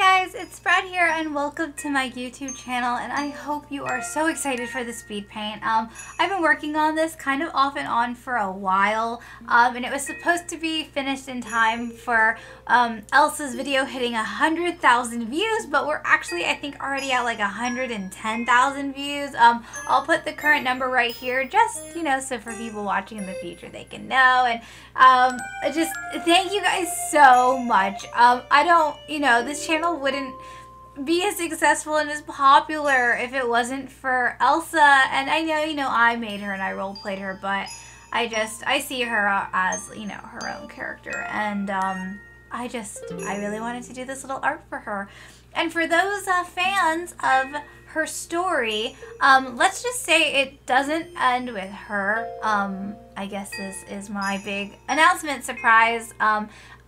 Hi guys, it's Sprout here and welcome to my YouTube channel, and I hope you are so excited for the speed paint. I've been working on this kind of off and on for a while, and it was supposed to be finished in time for Elsa's video hitting 100,000 views, but we're actually I think already at like 110,000 views. I'll put the current number right here, just so for people watching in the future they can know. And just thank you guys so much. I don't, this channel wouldn't be as successful and as popular if it wasn't for Elsa. And I know, I made her and I role played her, but I see her as, her own character. And I really wanted to do this little art for her. And for those fans of her story, let's just say it doesn't end with her. I guess this is my big announcement surprise.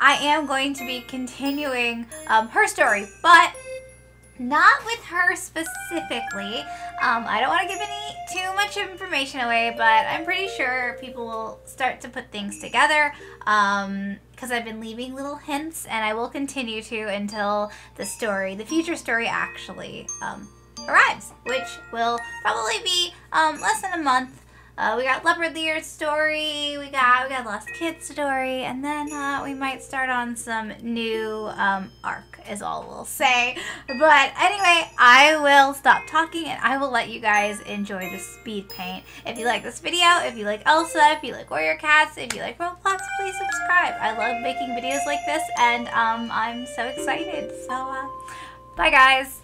I am going to be continuing her story, but not with her specifically. I don't want to give too much information away, but I'm pretty sure people will start to put things together because I've been leaving little hints, and I will continue to until the future story actually arrives, which will probably be less than a month. We got Leopard Lear's story, we got Lost Kids story, and then we might start on some new arc is all we'll say. But anyway, I will stop talking and I will let you guys enjoy the speed paint. If you like this video, if you like Elsa, if you like Warrior Cats, if you like Roblox, please subscribe. I love making videos like this, and I'm so excited. So bye guys.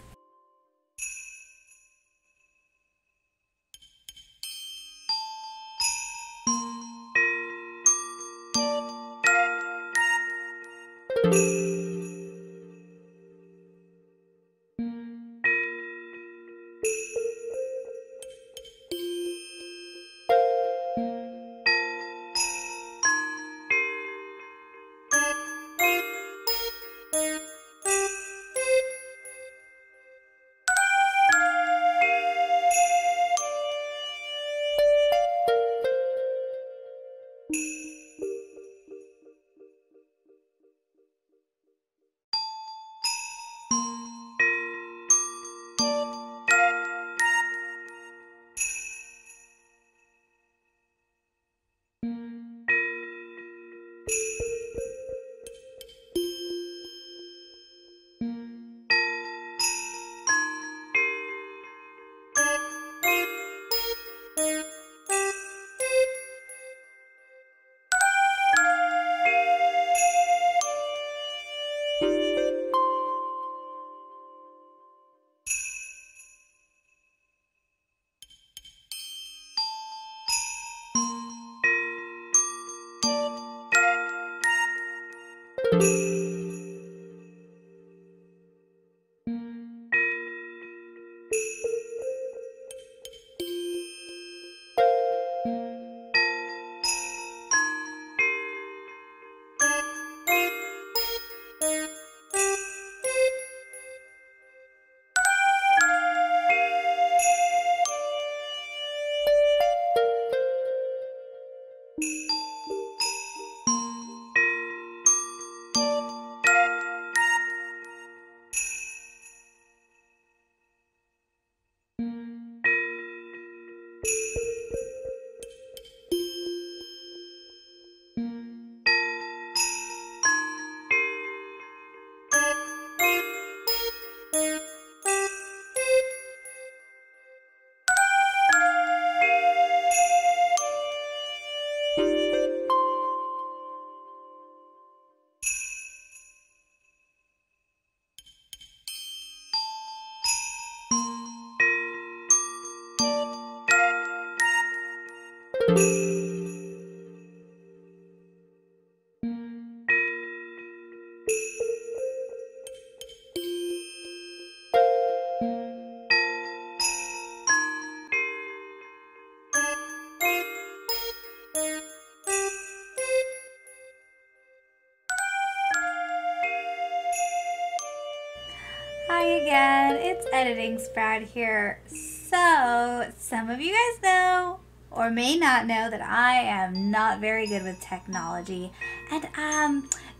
Again, it's Editing Sprout here. So, some of you guys know or may not know that I am not very good with technology, and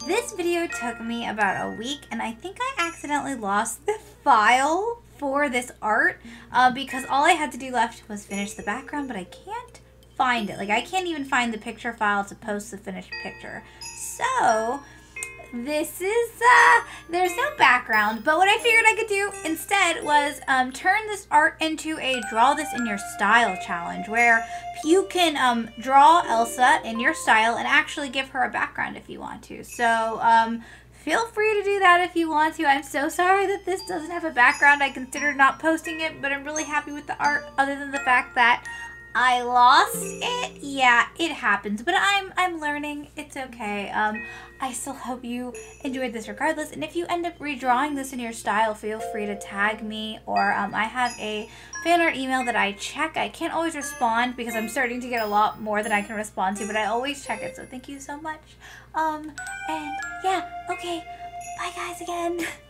This video took me about a week, and I think I accidentally lost the file for this art because all I had to do left was finish the background, but I can't find it. Like, I can't even find the picture file to post the finished picture. So this is, there's no background, but what I figured I could do instead was turn this art into a draw this in your style challenge, where you can draw Elsa in your style and actually give her a background if you want to. So feel free to do that if you want to. I'm so sorry that this doesn't have a background. I considered not posting it, but I'm really happy with the art other than the fact that I lost it. Yeah, it happens, but I'm learning. It's okay. I still hope you enjoyed this regardless, and if you end up redrawing this in your style, feel free to tag me, or I have a fan art email that I check. I can't always respond because I'm starting to get a lot more than I can respond to, but I always check it, so thank you so much. And yeah, okay, bye guys again.